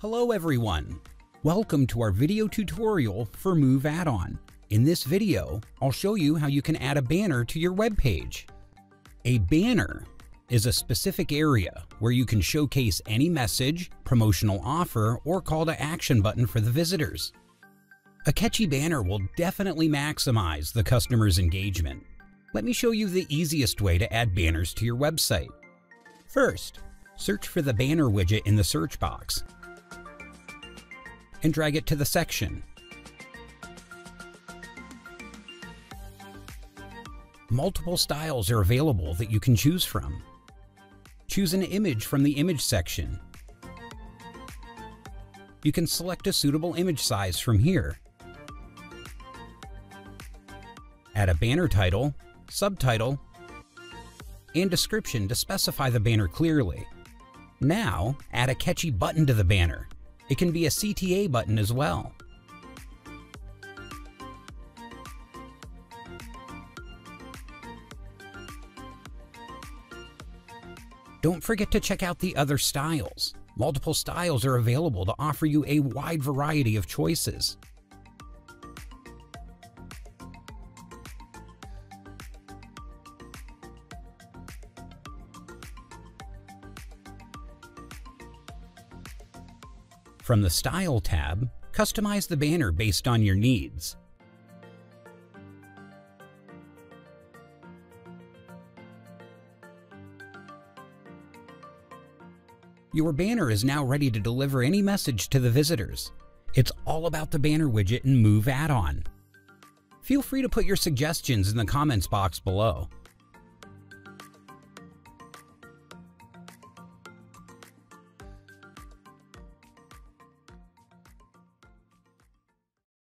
Hello everyone! Welcome to our video tutorial for Move Addon. In this video, I'll show you how you can add a banner to your web page. A banner is a specific area where you can showcase any message, promotional offer, or call to action button for the visitors. A catchy banner will definitely maximize the customer's engagement. Let me show you the easiest way to add banners to your website. First, search for the banner widget in the search box and drag it to the section. Multiple styles are available that you can choose from. Choose an image from the image section. You can select a suitable image size from here. Add a banner title, subtitle, and description to specify the banner clearly. Now, add a catchy button to the banner. It can be a CTA button as well. Don't forget to check out the other styles. Multiple styles are available to offer you a wide variety of choices. From the Style tab, customize the banner based on your needs. Your banner is now ready to deliver any message to the visitors. It's all about the banner widget in Move Addon. Feel free to put your suggestions in the comments box below.